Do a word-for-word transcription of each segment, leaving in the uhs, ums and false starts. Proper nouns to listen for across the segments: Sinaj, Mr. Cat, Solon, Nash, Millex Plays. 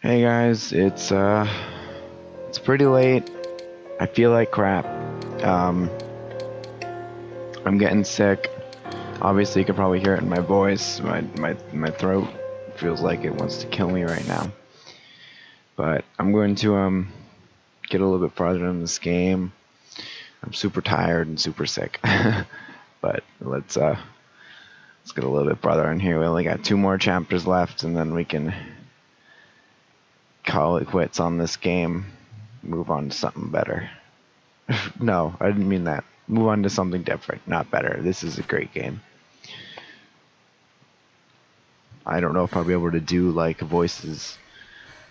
Hey guys, it's uh it's pretty late. I feel like crap. Um I'm getting sick. Obviously you can probably hear it in my voice. My my my throat feels like it wants to kill me right now. But I'm going to um get a little bit farther in this game. I'm super tired and super sick. But let's uh let's get a little bit farther in here. We only got two more chapters left and then we can call it quits on this game, move on to something better. No, I didn't mean that. Move on to something different, not better. This is a great game. I don't know if I'll be able to do like voices.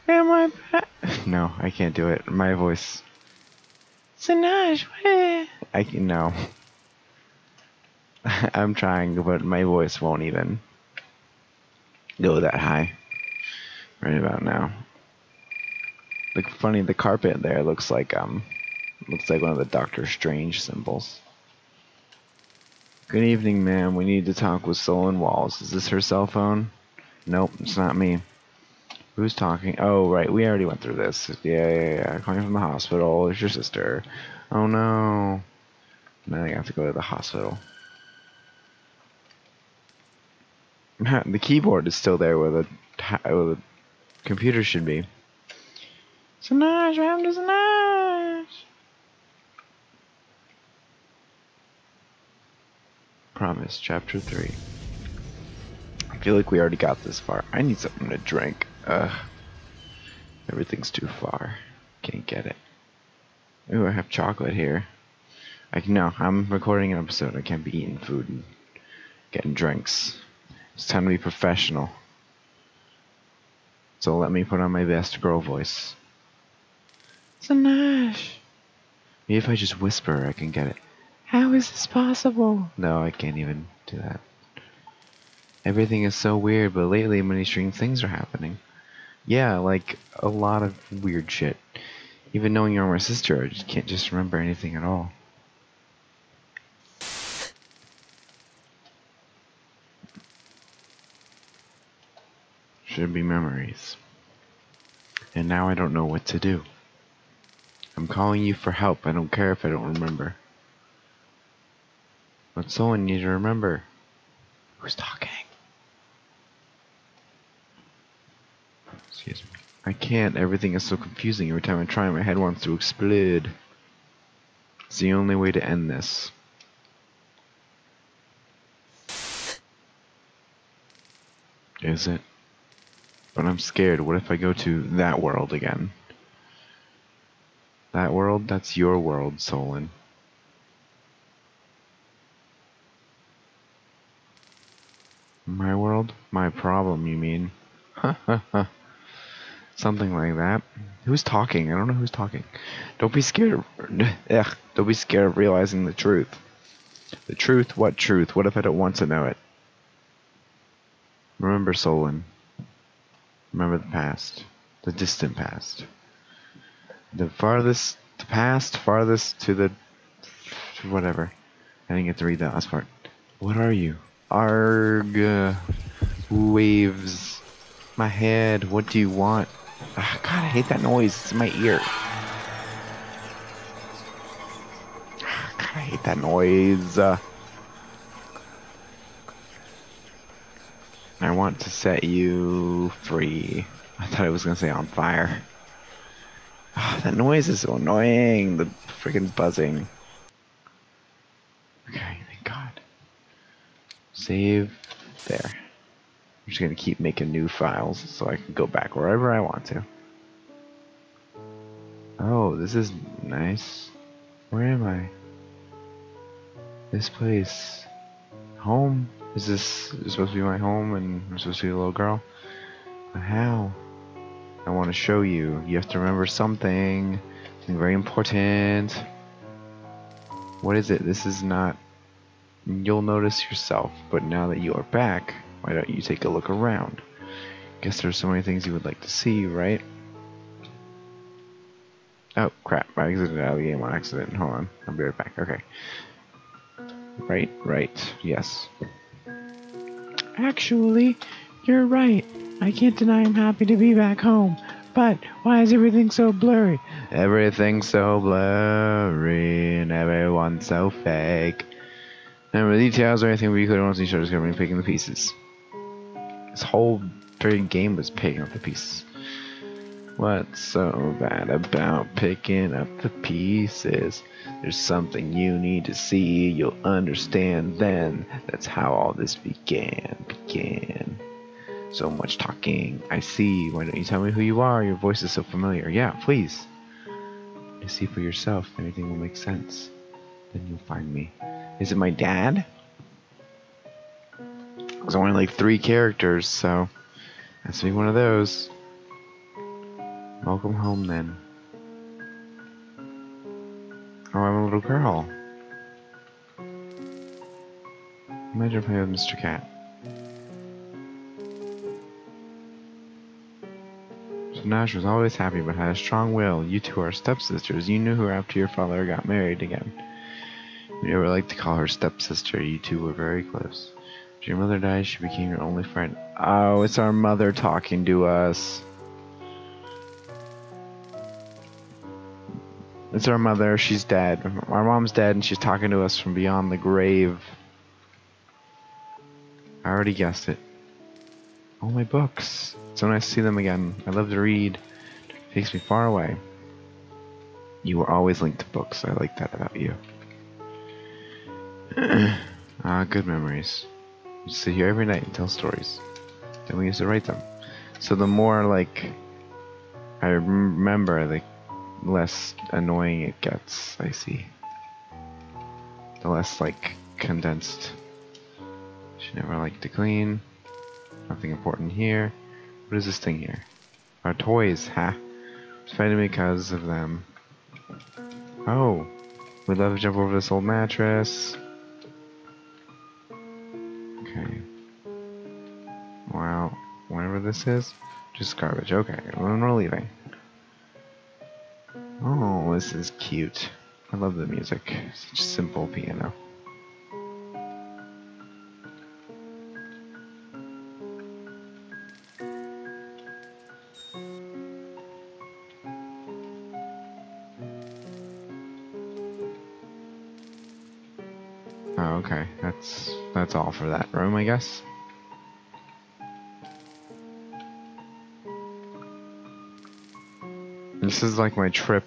Am I back? No, I can't do it. My voice. Sinaj, I can no. I'm trying, but my voice won't even go that high right about now. Look, funny, the carpet there looks like um, looks like one of the Doctor Strange symbols. Good evening, ma'am. We need to talk with Solon Walls. Is this her cell phone? Nope, it's not me. Who's talking? Oh, right, we already went through this. Yeah, yeah, yeah. Calling from the hospital. It's your sister. Oh no. Now I have to go to the hospital. The keyboard is still there where the where the computer should be. Sinaj, what happened to Sinaj? Promise, chapter three. I feel like we already got this far. I need something to drink. Ugh. Everything's too far. Can't get it. Ooh, I have chocolate here. I can, no, I'm recording an episode. I can't be eating food and getting drinks. It's time to be professional. So let me put on my best girl voice. Nash. Maybe if I just whisper, I can get it. How is this possible? No, I can't even do that. Everything is so weird, but lately many strange things are happening. Yeah, like a lot of weird shit. Even knowing you're my sister, I just can't just remember anything at all. Should be memories. And now I don't know what to do. I'm calling you for help. I don't care if I don't remember. But someone needs to remember. Who's talking? Excuse me. I can't. Everything is so confusing. Every time I try, my head wants to explode. It's the only way to end this. Is it? But I'm scared. What if I go to that world again? That world? That's your world, Solon. My world? My problem, you mean? Ha ha ha. Something like that. Who's talking? I don't know who's talking. Don't be scared of, ugh, don't be scared of realizing the truth. The truth? What truth? What if I don't want to know it? Remember, Solon. Remember the past. The distant past. The farthest, the past, farthest to the, to whatever. I didn't get to read that last part. What are you? Arg, uh, waves, my head, what do you want? Ugh, God, I hate that noise, it's in my ear. Ugh, God, I hate that noise. Uh, I want to set you free. I thought I was going to say on fire. Oh, that noise is so annoying, the freaking buzzing. Okay, thank God. Save there. I'm just gonna keep making new files so I can go back wherever I want to. Oh, this is nice. Where am I? This place. Home? Is this, is this supposed to be my home and I'm supposed to be a little girl? But how? I want to show you. You have to remember something. Something very important. What is it? This is not... You'll notice yourself, but now that you are back, why don't you take a look around? Guess there's so many things you would like to see, right? Oh, crap. I exited out of the game on accident. Hold on. I'll be right back. Okay. Right, right. Yes. Actually, you're right. I can't deny I'm happy to be back home. But why is everything so blurry? Everything's so blurry and everyone's so fake. Remember, details or anything we could only show discovering picking the pieces. This whole freaking game was picking up the pieces. What's so bad about picking up the pieces? There's something you need to see, you'll understand then. That's how all this began, began. So much talking, I see. Why don't you tell me who you are? Your voice is so familiar. Yeah, please. You see for yourself, everything will make sense. Then you'll find me. Is it my dad? There's only like three characters, so that's me one of those. Welcome home then. Oh, I'm a little girl. Imagine playing with Mister Cat. So Nash was always happy but had a strong will. You two are stepsisters. You knew her after your father got married again. We never liked to call her stepsister. You two were very close. After your mother died, she became your only friend. Oh, it's our mother talking to us. It's our mother. She's dead. Our mom's dead, and she's talking to us from beyond the grave. I already guessed it. All my books. It's so nice to see them again. I love to read. It takes me far away. You were always linked to books. I like that about you. Ah, good memories. We sit here every night and tell stories. Then we used to write them. So the more, like, I remember, the less annoying it gets, I see. The less, like, condensed. She never liked to clean. Nothing important here. What is this thing here? Our toys, ha! It's fighting because of them. Oh! We'd love to jump over this old mattress. Okay. Wow. Whatever this is, just garbage. Okay, we're leaving. Oh, this is cute. I love the music. Such simple piano. Oh, okay. That's that's all for that room, I guess. This is like my trip.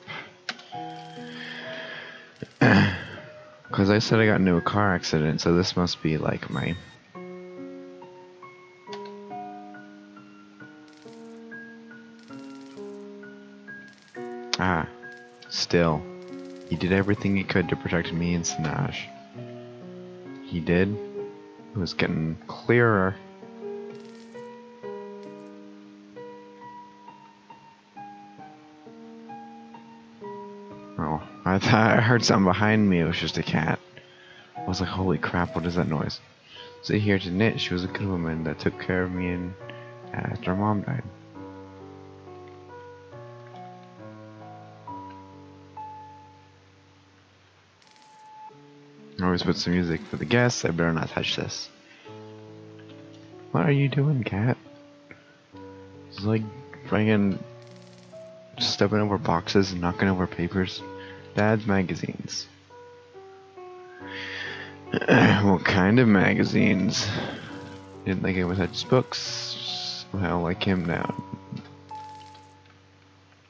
Because I said I got into a car accident, so this must be like my... Ah. Still. He did everything he could to protect me and Sinaj. He did. It was getting clearer. Oh, I thought I heard something behind me. It was just a cat. I was like, holy crap, what is that noise? So here to knit, she was a good woman that took care of me and after mom died. I always put some music for the guests. I better not touch this. What are you doing, cat? It's like friggin' stepping over boxes and knocking over papers. Dad's magazines. What kind of magazines? Didn't think I would touch books. Well, like him now.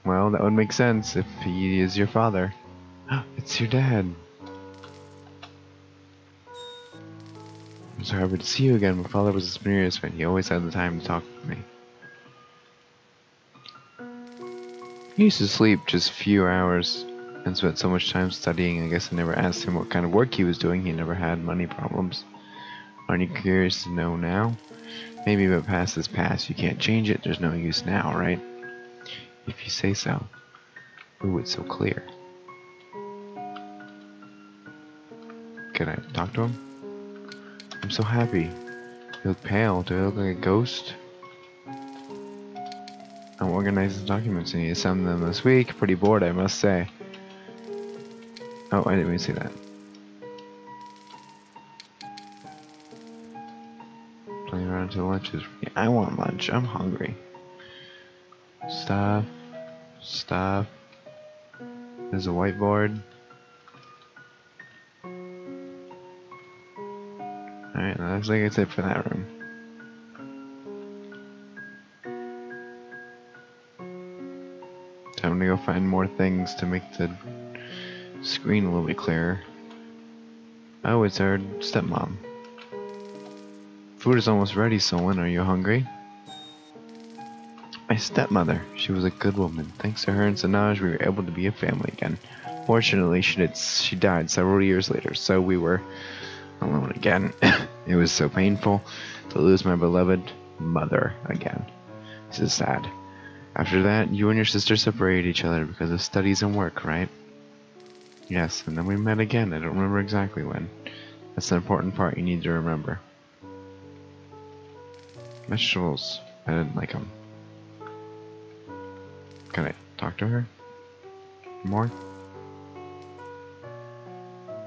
Well, that would make sense if he is your father. It's your dad. I'm so happy to see you again. My father was a mysterious friend. He always had the time to talk with me. He used to sleep just a few hours and spent so much time studying. I guess I never asked him what kind of work he was doing. He never had money problems. Aren't you curious to know now? Maybe, but past is past. You can't change it. There's no use now, right? If you say so. Ooh, it's so clear. Can I talk to him? I'm so happy. You look pale. Do I look like a ghost? I'm organizing documents. I need to send them this week. Pretty bored, I must say. Oh, I didn't even see that. Playing around until lunch is... Yeah, I want lunch. I'm hungry. Stop. Stop. There's a whiteboard. Alright, that looks like it's it for that room. Time to go find more things to make the screen a little bit clearer. Oh, it's our stepmom. Food is almost ready, Solon. Are you hungry? My stepmother. She was a good woman. Thanks to her and Sinaj, we were able to be a family again. Fortunately, she did, she died several years later, so we were alone again. It was so painful to lose my beloved mother again. This is sad. After that, you and your sister separated each other because of studies and work, right? Yes, and then we met again. I don't remember exactly when. That's the important part you need to remember. Vegetables. I didn't like them. Can I talk to her? More?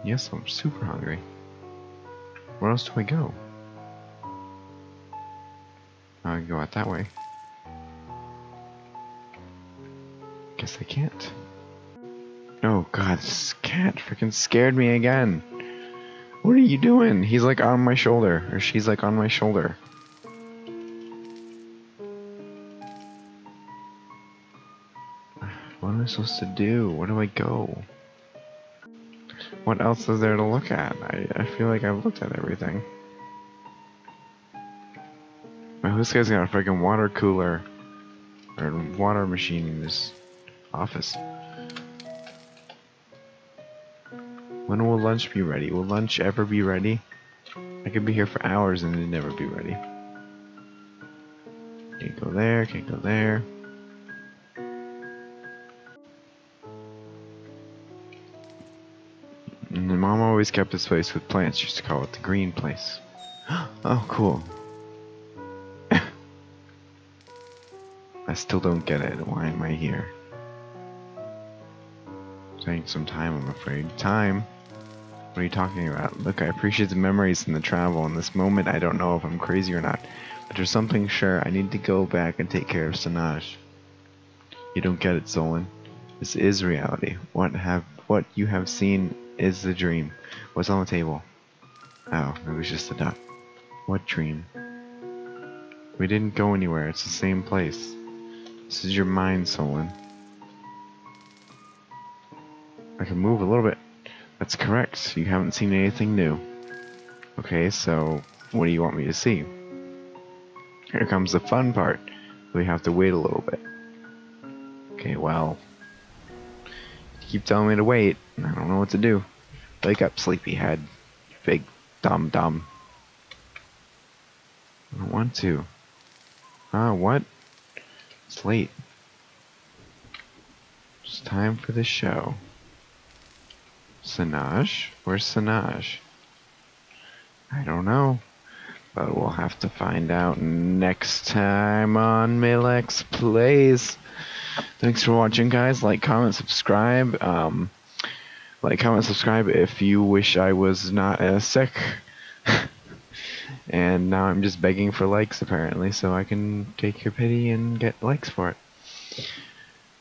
Yes, I'm super hungry. Where else do I go? I can go out that way. Guess I can't. Oh god, this cat freaking scared me again. What are you doing? He's like on my shoulder, or she's like on my shoulder. What am I supposed to do? Where do I go? What else is there to look at? I, I feel like I've looked at everything. Well, this guy's got a freaking water cooler or water machine in this office. When will lunch be ready? Will lunch ever be ready? I could be here for hours and it'd never be ready. Can't go there, can't go there. And my mom always kept this place with plants. She used to call it the green place. Oh, cool. I still don't get it. Why am I here? Taking some time, I'm afraid. Time? What are you talking about? Look, I appreciate the memories and the travel. In this moment, I don't know if I'm crazy or not. But there's something sure. I need to go back and take care of Sinaj. You don't get it, Solon. This is reality. What have what you have seen is the dream. What's on the table? Oh, it was just a dot. What dream? We didn't go anywhere. It's the same place. This is your mind, Solon. I can move a little bit. That's correct. You haven't seen anything new. Okay, so what do you want me to see? Here comes the fun part. We have to wait a little bit. Okay, well, you keep telling me to wait. I don't know what to do. Wake up, sleepyhead. Big dumb dumb. I don't want to. Ah, uh, what? It's late. It's time for the show. Sinaj? Where's Sinaj? I don't know, but we'll have to find out next time on Millex Plays. Thanks for watching, guys. Like, comment, subscribe. Um, like, comment, subscribe if you wish I was not as sick. And now I'm just begging for likes, apparently, so I can take your pity and get likes for it.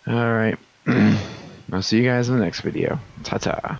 Alright. I'll see you guys in the next video. Ta-ta.